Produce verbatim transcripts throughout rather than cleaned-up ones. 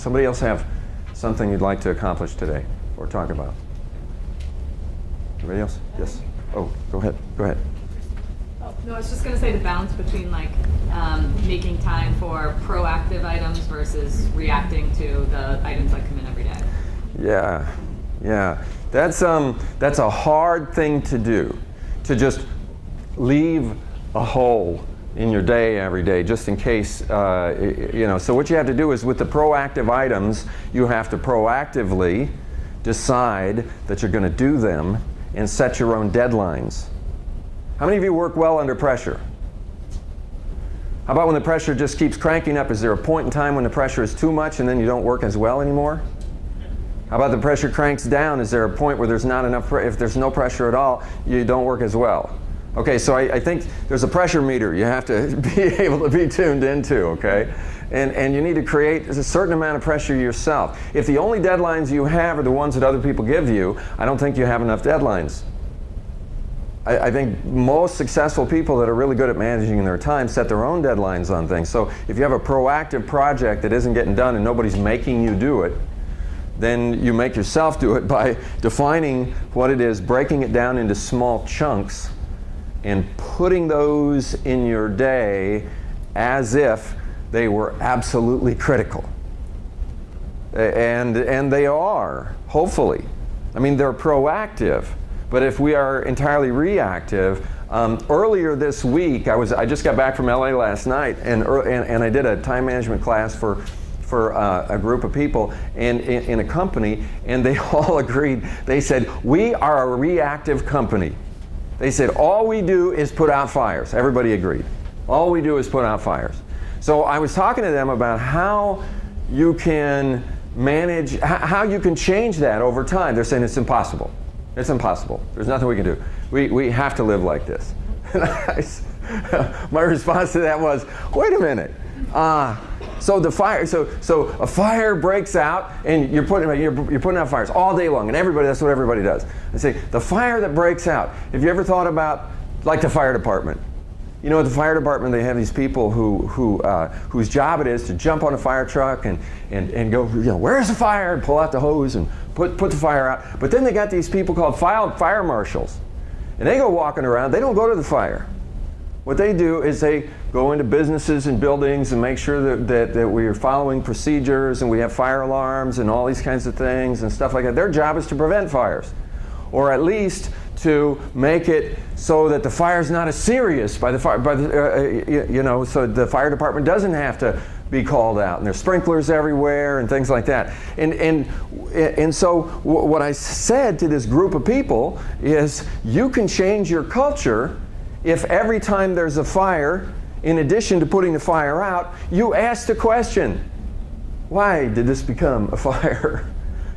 Somebody else have something you'd like to accomplish today or talk about? Anybody else? Yes. Oh, go ahead. Go ahead. Oh, no, I was just going to say the balance between like um, making time for proactive items versus reacting to the items that come in every day. Yeah, yeah. That's um, that's a hard thing to do, to just leave a hole in your day every day, just in case, uh, you know. So what you have to do is with the proactive items, you have to proactively decide that you're going to do them and set your own deadlines. How many of you work well under pressure? How about when the pressure just keeps cranking up? Is there a point in time when the pressure is too much and then you don't work as well anymore? How about the pressure cranks down? Is there a point where there's not enough pressure? If there's no pressure at all, you don't work as well. Okay, so I, I think there's a pressure meter you have to be able to be tuned into, okay? And, and you need to create a certain amount of pressure yourself. If the only deadlines you have are the ones that other people give you, I don't think you have enough deadlines. I, I think most successful people that are really good at managing their time set their own deadlines on things. So if you have a proactive project that isn't getting done and nobody's making you do it, then you make yourself do it by defining what it is, breaking it down into small chunks, and putting those in your day as if they were absolutely critical. And, and they are, hopefully. I mean, they're proactive, but if we are entirely reactive, um, earlier this week, I, was, I just got back from L A last night, and, er, and, and I did a time management class for for uh, a group of people and in, in a company, and they all agreed. They said, we are a reactive company. They said, all we do is put out fires. Everybody agreed. All we do is put out fires. So I was talking to them about how you can manage, how you can change that over time. They're saying it's impossible. It's impossible. There's nothing we can do. We, we have to live like this. And I, my response to that was, wait a minute. Uh, So the fire, so so a fire breaks out, and you're putting you're, you're putting out fires all day long, and everybody that's what everybody does. I say the fire that breaks out. Have you ever thought about like the fire department? You know, at the fire department they have these people who who uh, whose job it is to jump on a fire truck and and and go, you know, where's the fire? And pull out the hose and put put the fire out. But then they got these people called fire fire marshals, and they go walking around. They don't go to the fire. What they do is they go into businesses and buildings and make sure that, that, that we are following procedures and we have fire alarms and all these kinds of things and stuff like that. Their job is to prevent fires, or at least to make it so that the fire is not as serious by the fire, by the, uh, you know, so the fire department doesn't have to be called out, and there's sprinklers everywhere and things like that. And, and, and so what I said to this group of people is, you can change your culture if every time there's a fire, in addition to putting the fire out, you ask the question, why did this become a fire?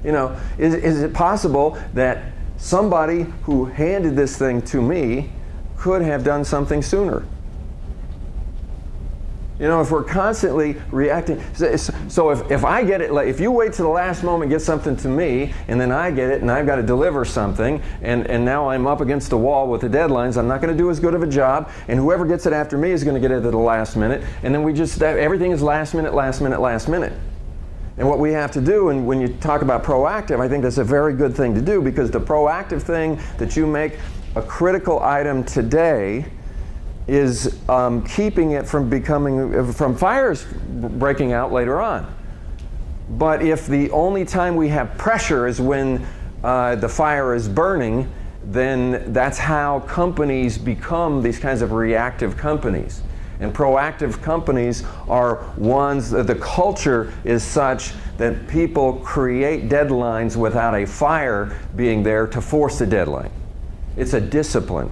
You know, is, is it possible that somebody who handed this thing to me could have done something sooner? You know, if we're constantly reacting, so if, if I get it, if you wait till the last moment, get something to me, and then I get it, and I've got to deliver something, and, and now I'm up against the wall with the deadlines, I'm not going to do as good of a job, and whoever gets it after me is going to get it at the last minute, and then we just, everything is last minute, last minute, last minute. And what we have to do, and when you talk about proactive, I think that's a very good thing to do, because the proactive thing that you make a critical item today is um, keeping it from becoming, from fires breaking out later on. But if the only time we have pressure is when uh, the fire is burning, then that's how companies become these kinds of reactive companies. And proactive companies are ones that the culture is such that people create deadlines without a fire being there to force a deadline. It's a discipline.